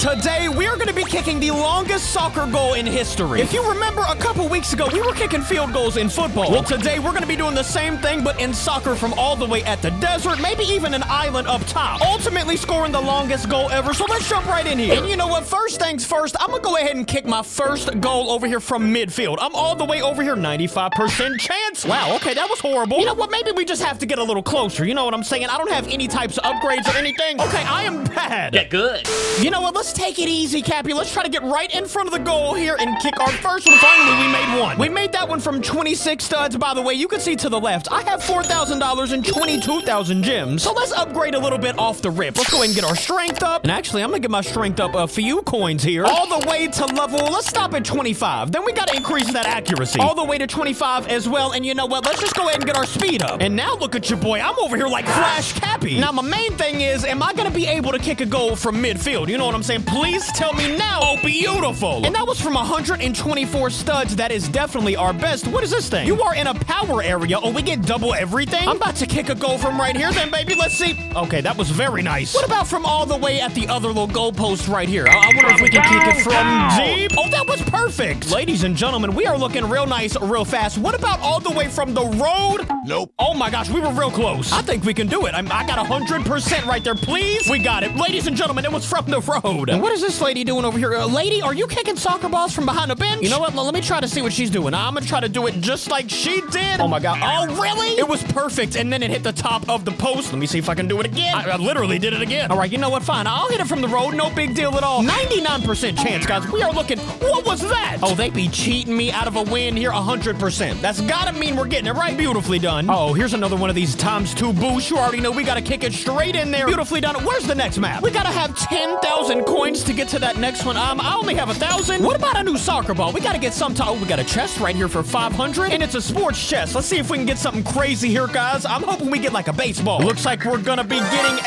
Today, we are going to be kicking the longest soccer goal in history. If you remember, a couple weeks ago, we were kicking field goals in football. Well, today, we're going to be doing the same thing, but in soccer from all the way at the desert, maybe even an island up top, ultimately scoring the longest goal ever. So let's jump right in here. And you know what? First things first, I'm going to go ahead and kick my first goal over here from midfield. I'm all the way over here, 95% chance. Wow, okay, that was horrible. You know what? Maybe we just have to get a little closer. You know what I'm saying? I don't have any types of upgrades or anything. Okay, I am bad. Yeah, good. You know what? Let's take it easy, Cappy. Let's try to get right in front of the goal here and kick our first one. Finally, we made one. We made that one from 26 studs. By the way, you can see to the left, I have $4,000 and 22,000 gems. So let's upgrade a little bit off the rip. Let's go ahead and get our strength up. And actually, I'm gonna get my strength up a few coins here. All the way to level, let's stop at 25. Then we gotta increase that accuracy. All the way to 25 as well. And you know what? Let's just go ahead and get our speed up. And now look at your boy. I'm over here like Flash Cappy. Now, my main thing is, am I gonna be able to kick a goal from midfield? You know what I'm saying? Please tell me now. Oh, beautiful. And that was from 124 studs. That is definitely our best. What is this thing? You are in a power area. Oh, we get double everything? I'm about to kick a goal from right here then, baby. Let's see. Okay, that was very nice. What about from all the way at the other little goalpost right here? I wonder if we can kick it from deep. Oh, that was perfect. Ladies and gentlemen, we are looking real nice, real fast. What about all the way from the road? Nope. Oh my gosh, we were real close. I think we can do it. I got 100% right there, please. We got it. Ladies and gentlemen, it was from the road. And what is this lady doing over here? Lady, are you kicking soccer balls from behind the bench? You know what? Let me try to see what she's doing. I'm gonna try to do it just like she did. Oh my God. Oh, really? It was perfect. And then it hit the top of the post. Let me see if I can do it again. I literally did it again. All right, you know what? Fine. I'll hit it from the road. No big deal at all. 99% chance, guys. We are looking. What was that? Oh, they be cheating me out of a win here. 100%. That's gotta mean we're getting it right. Beautifully done. Oh, here's another one of these times two boosts. You already know we gotta kick it straight in there. Beautifully done. Where's the next map? We gotta have 10,000 coins to get to that next one. I only have 1,000. What about a new soccer ball? We gotta get some time. Oh, we got a chest right here for 500, and it's a sports chest. Let's see if we can get something crazy here, guys. I'm hoping we get like a baseball. Looks like we're gonna be getting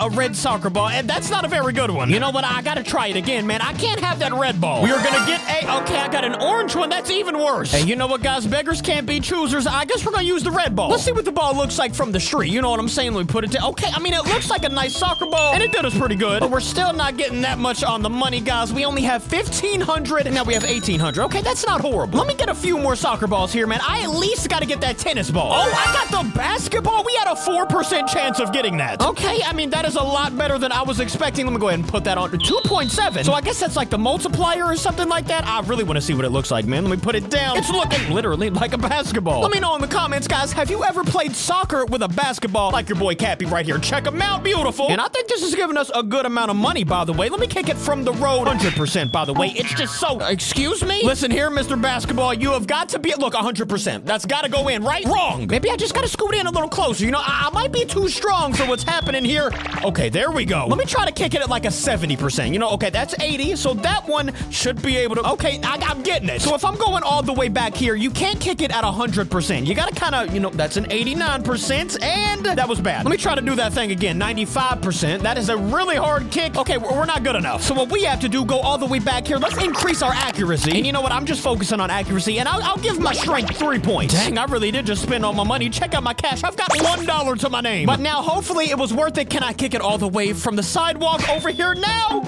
a red soccer ball, and that's not a very good one. You know what? I gotta try it again, man. I can't have that red ball. We are gonna get a... Okay, I got an orange one. That's even worse. And you know what, guys? Beggars can't be choosers. I guess we're gonna use the red ball. Let's see what the ball looks like from the street. You know what I'm saying? Let me put it down. Okay, I mean, it looks like a nice soccer ball, and it did us pretty good, but we're still not getting that much on the money, guys. We only have 1,500, and now we have 1,800. Okay, that's not horrible. Let me get a few more soccer balls here, man. I at least gotta get that tennis ball. Oh, I got the basketball. We had a 4% chance of getting that. Okay, I mean, that is a lot better than I was expecting. Let me go ahead and put that on 2.7. So I guess that's like the multiplier or something like that. I really want to see what it looks like, man. Let me put it down. It's looking literally like a basketball. Let me know in the comments, guys. Have you ever played soccer with a basketball like your boy Cappy right here? Check him out. Beautiful. And I think this is giving us a good amount of money, by the way. Let me kick it from the road. 100%, by the way. It's just so... Excuse me? Listen here, Mr. Basketball. You have got to be... Look, 100%. That's got to go in, right? Wrong. Maybe I just got to scoot in a little closer. You know, I might be too strong for what's happening here. Okay, there we go. Let me try to kick it at like a 70%. You know, okay, that's 80. So that one should be able to... Okay, I'm getting it. So if I'm going all the way back here, you can't kick it at 100%. You got to kind of... You know, that's an 89%. And that was bad. Let me try to do that thing again. 95%. That is a really hard kick. Okay, we're not good enough. So what we have to do, go all the way back here. Let's increase our accuracy. And you know what? I'm just focusing on accuracy, and I'll give my strength 3 points. Dang, I really did just spend all my money. Check out my cash. I've got $1 to my name. But now, hopefully, it was worth it. Can I kick it all the way from the sidewalk over here now?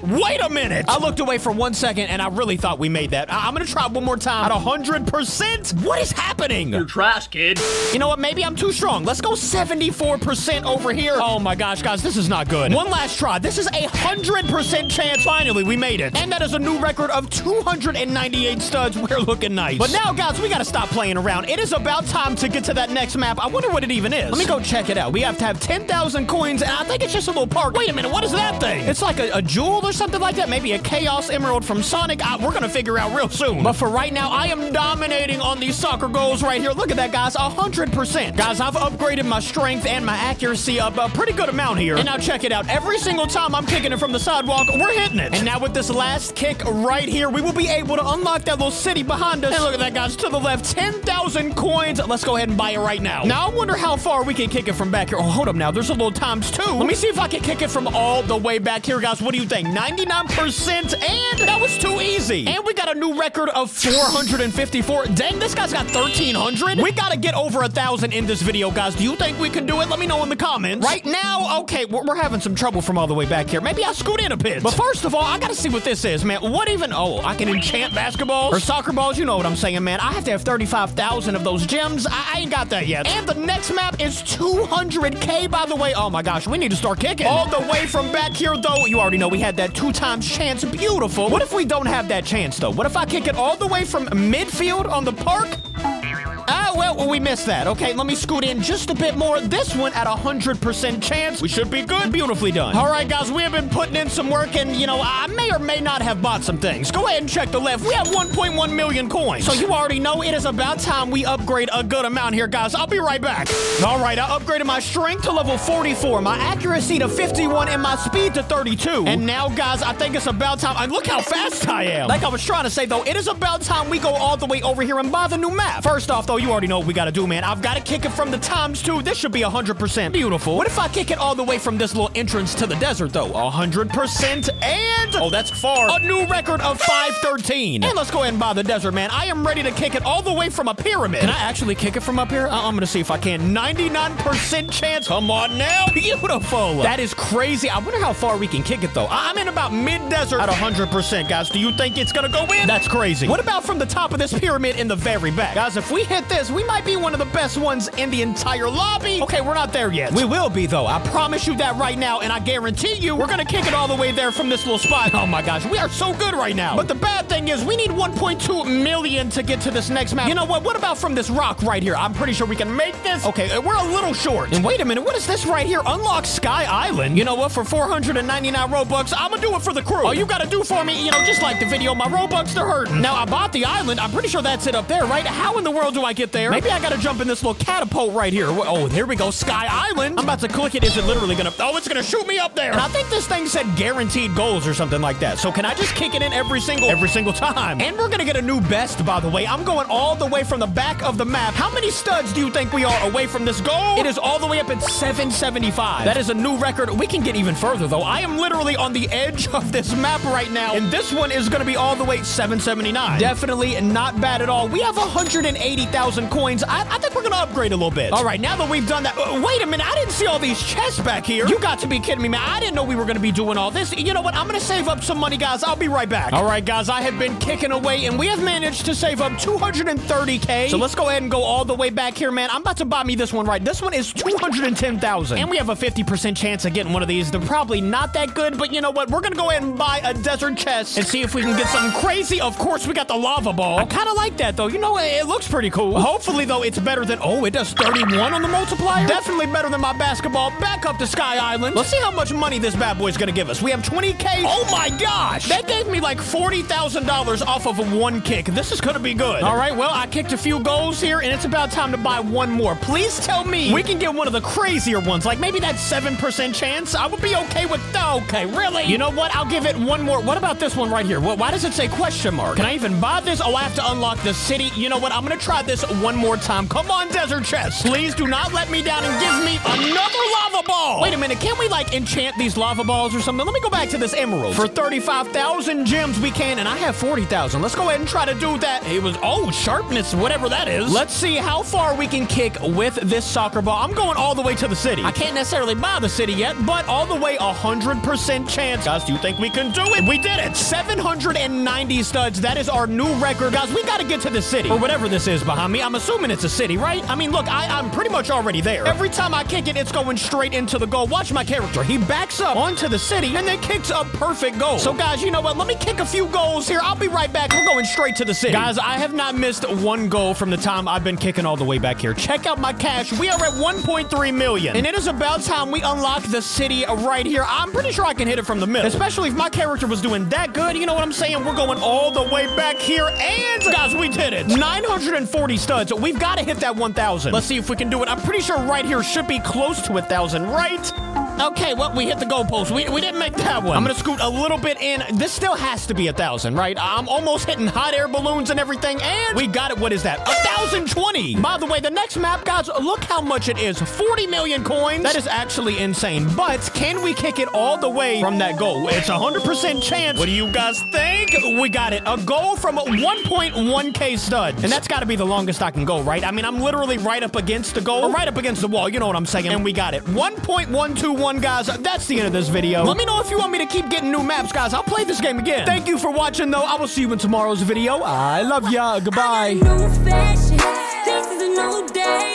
Wait a minute. I looked away for 1 second, and I really thought we made that. I'm going to try one more time at 100%. What is happening? You're trash, kid. You know what? Maybe I'm too strong. Let's go 74% over here. Oh, my gosh, guys. This is not good. One last try. This is a 100% chance. Finally, we made it. And that is a new record of 298 studs. We're looking nice. But now, guys, we got to stop playing around. It is about time to get to that next map. I wonder what it even is. Let me go check it out. We have to have 10,000 coins, and I think it's just a little park. Wait a minute. What is that thing? It's like a jewel or something like that. Maybe a chaos emerald from Sonic. We're gonna figure out real soon. But for right now, I am dominating on these soccer goals right here. Look at that, guys. 100%. Guys, I've upgraded my strength and my accuracy up a pretty good amount here. And now check it out. Every single time I'm kicking it from the sidewalk, we're hitting it. And now with this last kick right here, we will be able to unlock that little city behind us. And look at that, guys. To the left, 10,000 coins. Let's go ahead and buy it right now. Now, I wonder how far we can kick it from back here. Oh, hold up now. There's a little times two. Let me see if I can kick it from all the way back here, guys. What do you think? 9 99%, and that was too easy. And we got a new record of 454. Dang, this guy's got 1,300. We gotta get over 1,000 in this video, guys. Do you think we can do it? Let me know in the comments. Right now, okay, we're having some trouble from all the way back here. Maybe I'll scoot in a bit. But first of all, I gotta see what this is, man. What even? Oh, I can enchant basketballs or soccer balls. You know what I'm saying, man. I have to have 35,000 of those gems. I ain't got that yet. And the next map is 200K, by the way. Oh my gosh, we need to start kicking. All the way from back here, though. You already know we had that 2 times chance. Beautiful. What if we don't have that chance, though? What if I kick it all the way from midfield on the park? Ah, well, we missed that. Okay, let me scoot in just a bit more. This one at 100% chance. We should be good. Beautifully done. All right, guys, we have been putting in some work, and, you know, I may or may not have bought some things. Go ahead and check the left. We have 1.1 million coins. So you already know it is about time we upgrade a good amount here, guys. I'll be right back. All right, I upgraded my strength to level 44, my accuracy to 51, and my speed to 32. And now, guys, I think it's about time. Look how fast I am. Like I was trying to say, though, it is about time we go all the way over here and buy the new map. First off, though, you already know what we gotta do, man. I've gotta kick it from the times, too. This should be 100%. Beautiful. What if I kick it all the way from this little entrance to the desert, though? 100%, and... oh, that's far. A new record of 513. And let's go ahead and buy the desert, man. I am ready to kick it all the way from a pyramid. Can I actually kick it from up here? I'm gonna see if I can. 99% chance. Come on now. Beautiful. That is crazy. I wonder how far we can kick it, though. I'm in about mid-desert at 100%, guys. Do you think it's gonna go in? That's crazy. What about from the top of this pyramid in the very back? Guys, if we hit this, we might be one of the best ones in the entire lobby. Okay, we're not there yet. We will be, though. I promise you that right now, and I guarantee you we're gonna kick it all the way there from this little spot. Oh my gosh, we are so good right now. But the bad thing is we need 1.2 million to get to this next map. You know what? What about from this rock right here? I'm pretty sure we can make this. Okay, we're a little short. And wait a minute, what is this right here? Unlock Sky Island. You know what? For 499 Robux, I'm gonna do it for the crew. All you gotta do for me, you know, just like the video, my Robux, they're hurting. Now, I bought the island. I'm pretty sure that's it up there, right? How in the world do I get there? Maybe I gotta jump in this little catapult right here. Oh, here we go. Sky Island. I'm about to click it. Is it literally gonna... oh, it's gonna shoot me up there. And I think this thing said guaranteed goals or something like that. So can I just kick it in every single time? And we're gonna get a new best, by the way. I'm going all the way from the back of the map. How many studs do you think we are away from this goal? It is all the way up at 775. That is a new record. We can get even further, though. I am literally on the edge of this map right now. And this one is gonna be all the way 779. Definitely not bad at all. We have 180,000 coins. I think we're gonna upgrade a little bit. All right, now that we've done that, wait a minute, I didn't see all these chests back here. You got to be kidding me, man. I didn't know we were gonna be doing all this. You know what? I'm gonna save up some money, guys. I'll be right back. All right, guys, I have been kicking away, and we have managed to save up 230K. So let's go ahead and go all the way back here, man. I'm about to buy me this one, right? This one is 210,000, and we have a 50% chance of getting one of these. They're probably not that good, but you know what? We're gonna go ahead and buy a desert chest and see if we can get something crazy. Of course, we got the lava ball. I kind of like that, though. You know, it looks pretty cool. Hopefully, though, it's better than... oh, it does 31 on the multiplier. Definitely better than my basketball. Back up to Sky Island. Let's see how much money this bad boy's gonna give us. We have 20K. Oh my gosh! That gave me like $40,000 off of one kick. This is gonna be good. All right, well, I kicked a few goals here, and it's about time to buy one more. Please tell me we can get one of the crazier ones. Like, maybe that 7% chance. I would be okay with... okay, really? You know what? I'll give it one more. What about this one right here? Why does it say question mark? Can I even buy this? Oh, I have to unlock the city. You know what? I'm gonna try this one more time. Come on, desert chest. Please do not let me down and give me another lava ball. Wait a minute. Can we, like, enchant these lava balls or something? Let me go back to this emerald. For 35,000 gems, we can, and I have 40,000. Let's go ahead and try to do that. It was, oh, sharpness, whatever that is. Let's see how far we can kick with this soccer ball. I'm going all the way to the city. I can't necessarily buy the city yet, but all the way 100% chance. Guys, do you think we can do it? We did it. 790 studs. That is our new record. Guys, we gotta get to the city, or whatever this is behind me. I'm assuming it's a city, right? I mean, look, I'm pretty much already there. Every time I kick it, it's going straight into the goal. Watch my character. He backs up onto the city, and then kicks a perfect goal. So, guys, you know what? Let me kick a few goals here. I'll be right back. We're going straight to the city. Guys, I have not missed one goal from the time I've been kicking all the way back here. Check out my cash. We are at 1.3 million, and it is about time we unlock the city right here. I'm pretty sure I can hit it from the middle, especially if my character was doing that good. You know what I'm saying? We're going all the way back here, and guys, we did it. 940 studs. We've got to hit that 1,000. Let's see if we can do it. I'm pretty sure right here should be close to 1,000, right? Okay, well, we hit the goalpost. We didn't make that one. I'm gonna scoot a little bit in. This still has to be 1,000, right? I'm almost hitting hot air balloons and everything, and we got it. What is that? 1,020. By the way, the next map, guys, look how much it is. 40 million coins. That is actually insane, but can we kick it all the way from that goal? It's 100% chance. What do you guys think? We got it. A goal from 1.1K stud, and that's gotta be the longest I can go, right? I mean, I'm literally right up against the goal, or right up against the wall. You know what I'm saying? And we got it. 1.121, guys. That's the end of this video. Let me know if you want me to keep getting new maps, guys. I'll play this game again. Thank you for watching, though. I will see you in tomorrow's video. I love ya. Goodbye. I got new fashion. This is a new day.